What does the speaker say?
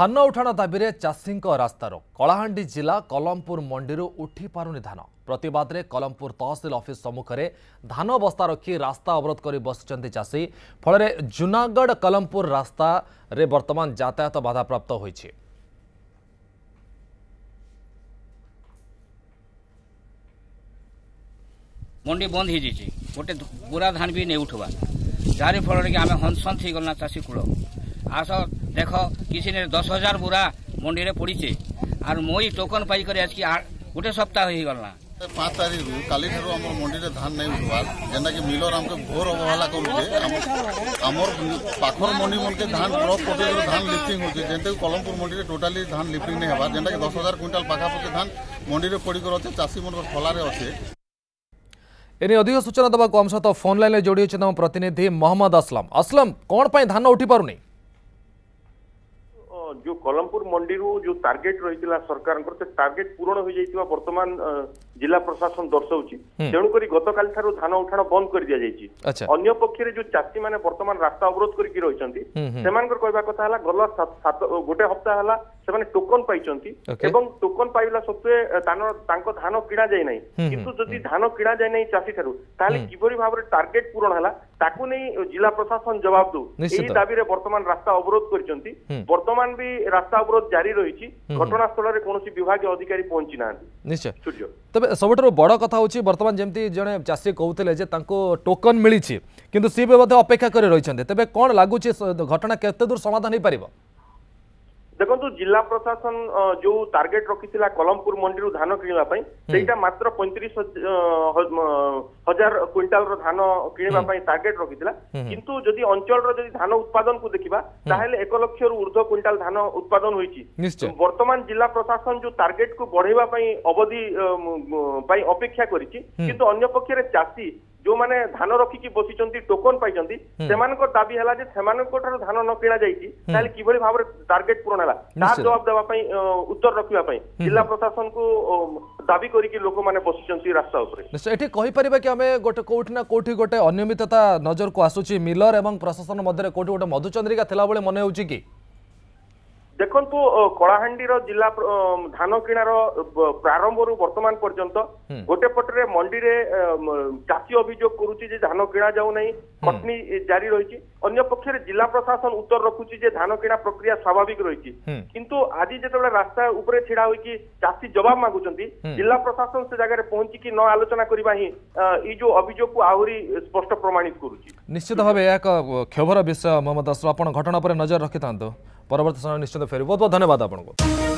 धान उठाण दाबी चाषी रास्तारोक कलाहांडी जिला कलमपुर मंडी उठी पारुनी धान प्रतिवाद में कलमपुर तहसिल ऑफिस सम्मुखें धान बस्ता रखी रास्ता अवरोध कर बसुंट चाषी फल जुनागढ़ कलमपुर रास्ता रे बर्तमान यातायात बाधाप्राप्त हो। मंडी बंद हो जाए गोटे बुरा धान भी नहीं उठवा जार फल आम हनसन हो गलना चाषी कूल आस देख किसी ने 10,000 बुरा मंडी में पड़ीचे आर मोई टोकन पाई कर आज की गोटे सप्ताह हो गलना 5 तारीख काली आम मंडी में धान नहीं उठवार जेना कि मिलर आमको घोर अवहेला करुचे पाखर मंडी मन के धान ब्लॉक पटेल धान लिफ्टिंग होचे जेनते कलमपुर मंडी में टोटाली धान लिफ्टिंग नहीं होगा जेनता कि 10,000 क्विंटाल पाखापाखि धान मंडी में पड़कर अच्छे चाषी मन फलारे अच्छे। एने अधिक सूचना देवाक आम सहित फोन लाइन में जोड़ी होती प्रतिनिधि मोहम्मद असलम कौन पाई धान उठी पारुनी जो कलमपुर मंडी जो टार्गेट रही सरकार टार्गेट पूरण हो जाता वर्तमान जिला प्रशासन दर्शाऊँ तेणुक गतकाल ठारू धान उठाण बंद कर दि जाएगी। अन्य पक्षरे जो चाषी मैंने वर्तमान रास्ता अवरोध करके रही कहवा कथा गल गोटे हफ्ता है से टोकन पाई टोकन पाइला सत्वे धान किणा जाए ना किंतु जदि धान किणा जाए ना चाषी ठारू किपरि भाव में टार्गेट पूरण है ताकू नहीं जिला प्रशासन जवाब दो यही दाबी रे वर्तमान रास्ता अवरोध करचंती वर्तमान भी रास्ता अवरोध जारी रही घटनास्थल रे कोनोसी विभाग अधिकारी पहुंची ना निश्चय सूर्य तबे सबटरो बड़ कथा होची वर्तमान जेमती जने चासी कहउतेले जे तांको टोकन मिलिछि किंतु से बे मध्ये अपेक्षा करे रहिछन्ते तबे कोन लागुछि घटना केते दूर समाधान हे परिबो। देखो जिला प्रशासन जो टार्गेट रखी कलमपुर मंडी धान किणाई मात्र 35,000 क्विंटाल धान किणाई टार्गेट रखी किंतु जदि अंचल धान उत्पादन को देखा ताहले 1 लाख ऊर्ध्व क्विंटाल धान उत्पादन होती वर्तमान जिला प्रशासन जो टार्गेट को बढ़ेवा अवधि अपेक्षा कर चाषी जो माने धान रखिकी बसिचंती टोकन पाइचंती सेमानको दाबी हला जे सेमानको ठारो धान न किणा जाईकी ताले किबोली भाबरे टार्गेट पूर्ण हला ता जवाब देबा पई उत्तर रखिबा पई जिला प्रशासन को दाबी करिकी लोक माने बसिचंती रास्ता ऊपर निश्चय एठी कहि परिबा कि हमें गोटे कोठना कोठी गोटे अनियमितता नजर को आसुची मिलर एवं प्रशासन मध्यरे कोठी गोटे मधुचंद्रिका थेला बळे मने होउची की देखु कलाहांडी जिला धान किणार प्रारंभ रु वर्तमान पर्यंत गोटे पटरे मंडी रे चाषी अभियोग करुची धान किणा जाऊ नाही कटनी जारी रही अन्य पक्षरे जिला प्रशासन उत्तर रखुची धान किणा प्रक्रिया स्वाभाविक रही किंतु आज जेतबेला रास्ता उपरे छिड़ा होई चाषी जवाब मागुचंती जिला प्रशासन से जगह पहुंची कि न आलोचना करबा ही ई जो अभियोग को आहुरी स्पष्ट प्रमाणित करुची निश्चित भाव एक क्षोभर विषय मोहम्मद असलम आपण घटना पर नजर रखिथांतो परवर्ती समय निश्चित फेर बहुत बहुत धन्यवाद आपको।